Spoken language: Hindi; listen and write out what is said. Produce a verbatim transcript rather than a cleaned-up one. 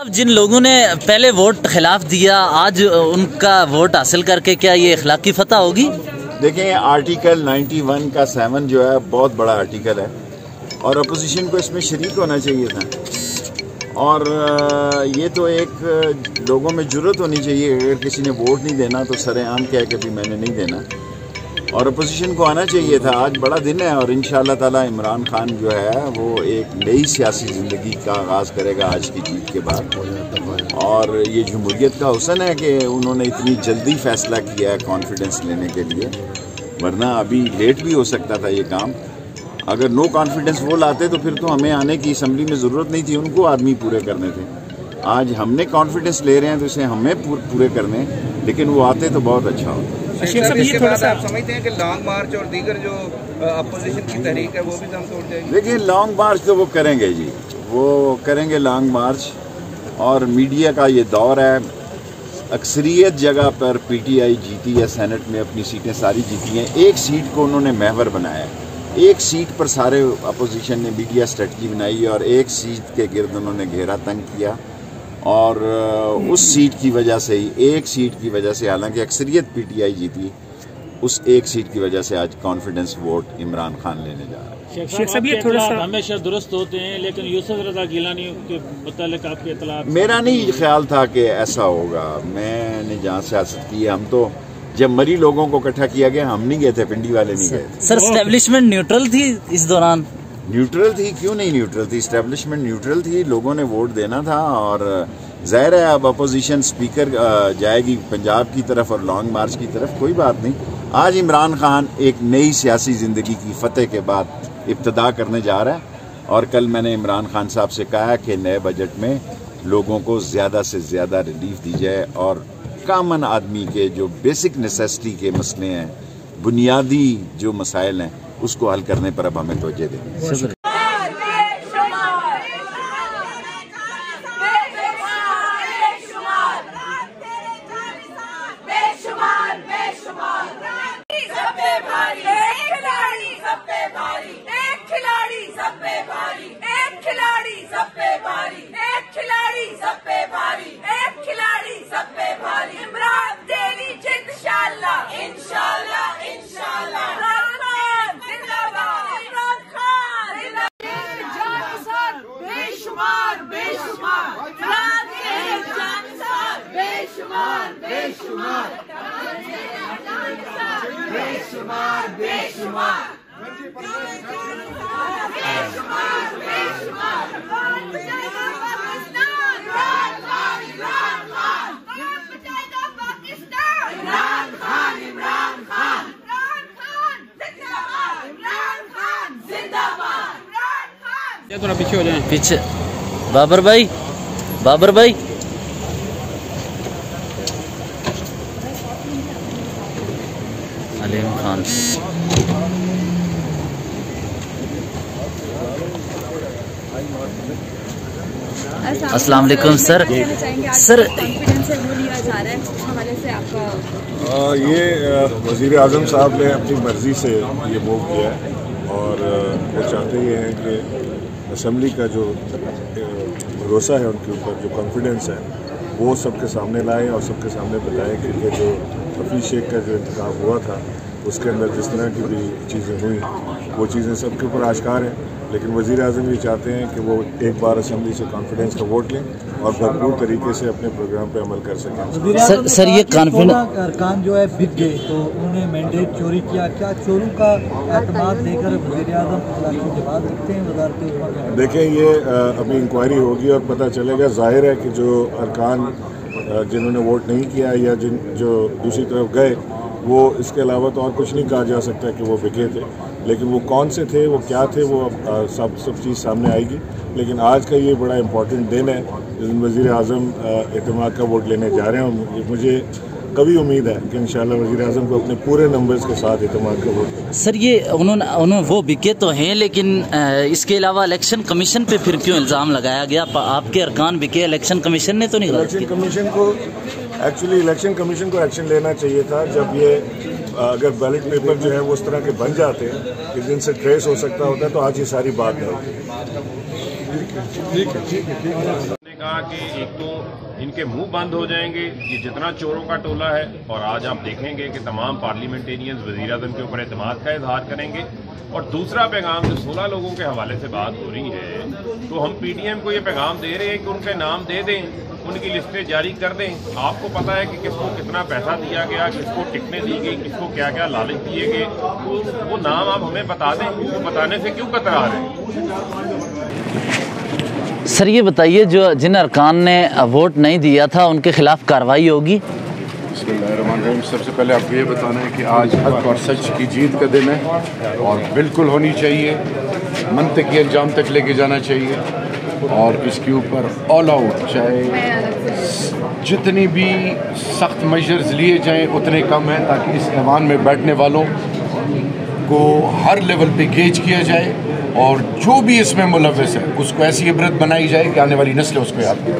अब जिन लोगों ने पहले वोट खिलाफ दिया, आज उनका वोट हासिल करके क्या ये इखलाकी फतह होगी? देखें, आर्टिकल इक्यानवे का सेवन जो है बहुत बड़ा आर्टिकल है और अपोजिशन को इसमें शरीक होना चाहिए था। और ये तो एक लोगों में जुर्रत होनी चाहिए, अगर किसी ने वोट नहीं देना तो सरेआम कह के भी मैंने नहीं देना, और अपोजिशन को आना चाहिए था। आज बड़ा दिन है और इंशाअल्लाह ताला इमरान खान जो है वो एक नई सियासी ज़िंदगी का आगाज़ करेगा आज की जीत के बाद। और ये जमहूरियत का हुसन है कि उन्होंने इतनी जल्दी फैसला किया है कॉन्फिडेंस लेने के लिए, वरना अभी लेट भी हो सकता था ये काम। अगर नो कॉन्फिडेंस वो लाते तो फिर तो हमें आने की असम्बली में ज़रूरत नहीं थी, उनको आदमी पूरे करने थे। आज हमने कॉन्फिडेंस ले रहे हैं तो इसे हमें पूरे करने, लेकिन वो आते तो बहुत अच्छा होता। देखिए, लॉन्ग मार्च तो वो करेंगे जी, वो करेंगे लॉन्ग मार्च। और मीडिया का ये दौर है, अक्सरियत जगह पर पीटीआई जीती है, सेनेट में अपनी सीटें सारी जीती हैं, एक सीट को उन्होंने महवर बनाया, एक सीट पर सारे अपोजिशन ने मीडिया स्ट्रेटजी बनाई और एक सीट के गिर्द उन्होंने घेरा तंग किया। और उस सीट की वजह से ही, एक सीट की वजह से, हालांकि अक्सरियत पीटीआई जीती, उस एक सीट की वजह से आज कॉन्फिडेंस वोट इमरान खान लेने जा रहा है। शेख साहब, ये थोड़ा सा हमेशा दुरुस्त होते हैं, लेकिन यूसुफ रज़ा गिलानी के मुतालिक आपके इत्तला? मेरा नहीं ख्याल था कि ऐसा होगा। मैंने जहाँ सियासत की है, हम तो जब मरी लोगों को इकट्ठा किया गया हम नहीं गए थे, पिंडी वाले नहीं गए थे। सर, एस्टेब्लिशमेंट न्यूट्रल थी इस दौरान? न्यूट्रल थी, क्यों नहीं न्यूट्रल थी, एस्टेब्लिशमेंट न्यूट्रल थी, लोगों ने वोट देना था। और ज़ाहिर है अब अपोजिशन स्पीकर जाएगी पंजाब की तरफ और लॉन्ग मार्च की तरफ, कोई बात नहीं। आज इमरान खान एक नई सियासी ज़िंदगी की फतेह के बाद इब्तदा करने जा रहा है और कल मैंने इमरान खान साहब से कहा कि नए बजट में लोगों को ज़्यादा से ज़्यादा रिलीफ दी जाए और कामन आदमी के जो बेसिक नेसेसिटी के मसले हैं, बुनियादी जो मसाइल हैं, उसको हल करने पर अब हमें तवज्जो दें। थोड़ा पीछे हो जाए, पीछे। बाबर भाई, बाबर भाई, अलीम खान, अस्सलाम वालेकुम सर। सर, हमारे से आपका आ, ये वज़ीर आज़म साहब ने अपनी मर्ज़ी से ये मूव किया है और वो चाहते ही हैं कि असम्बली का जो भरोसा है उनके ऊपर, जो कॉन्फिडेंस है, वो सबके सामने लाए और सबके सामने बताएं कि ये जो रफ़ी शेख का जो इंतखाब हुआ था उसके अंदर जिस तरह की भी चीज़ें हुई वो चीज़ें सबके ऊपर आश्कार हैं। लेकिन वज़ीर आज़म ये चाहते हैं कि वो एक बार असम्बली से कॉन्फिडेंस का वोट लें और भरपूर तरीके से अपने प्रोग्राम पर अमल कर सकें। सर, सर ये कॉन्फिडेंस अरकान जो है बिक गए तो उन्होंने मैंडेट चोरी किया, क्या चोरों का एतमाद लेकर वज़ीर आज़म जवाब रखते हैं वज़ारत? देखें, ये अभी इंक्वायरी होगी और पता चलेगा। जाहिर है कि जो अरकान जिन्होंने वोट नहीं किया या जिन जो दूसरी तरफ गए, वो इसके अलावा तो और कुछ नहीं कहा जा सकता कि वो बिके थे, लेकिन वो कौन से थे, वो क्या थे, वो अब सब सब चीज़ सामने आएगी। लेकिन आज का ये बड़ा इम्पॉर्टेंट दिन है जिस दिन वज़ीर आज़म एतमाद का वोट लेने जा रहे हैं। मुझे कभी उम्मीद है कि इंशाल्लाह वज़ीर आज़म को अपने पूरे नंबर्स के साथ एतमाद का वोट। सर, ये उन्होंने उन्होंने वो बिके तो हैं, लेकिन इसके अलावा इलेक्शन कमीशन पर फिर क्यों इल्ज़ाम लगाया गया? आपके अरकान बिके, इलेक्शन कमीशन ने तो नहीं? इलेक्शन कमीशन को एक्चुअली इलेक्शन कमीशन को एक्शन लेना चाहिए था। जब ये अगर बैलेट पेपर जो है वो उस तरह के बन जाते हैं कि जिनसे ट्रेस हो सकता होता है तो आज ये सारी बात है। कहा कि एक तो इनके मुंह बंद हो जाएंगे, ये जितना चोरों का टोला है। और आज आप देखेंगे कि तमाम पार्लियामेंटेरियंस वजीर आजम के ऊपर एतमाद का इजहार करेंगे। और दूसरा पैगाम जो सोलह लोगों के हवाले से बात हो रही है, तो हम पीडीएम को ये पैगाम दे रहे हैं कि उनके नाम दे दें, उनकी लिस्टें जारी कर दें। आपको पता है कि किसको कितना पैसा दिया गया, किसको टिकने दी गई, किसको क्या क्या लालच दिए गए, तो वो नाम आप हमें बता दें। उनको बताने से क्यों कतरा रहे? सर ये बताइए, जो जिन अरकान ने वोट नहीं दिया था उनके खिलाफ कार्रवाई होगी? सबसे पहले आपको ये बताना है कि आज हक और सच की जीत का दिन है और बिल्कुल होनी चाहिए, मंतकी अंजाम तक लेके जाना चाहिए। और इसके ऊपर ऑल आउट, चाहे जितनी भी सख्त मेजर्स लिए जाएं उतने कम हैं, ताकि इस ऐवान में बैठने वालों को हर लेवल पे गेज किया जाए और जो भी इसमें मुलव्वस है उसको ऐसी इबरत बनाई जाए कि आने वाली नस्ल उसको याद करें।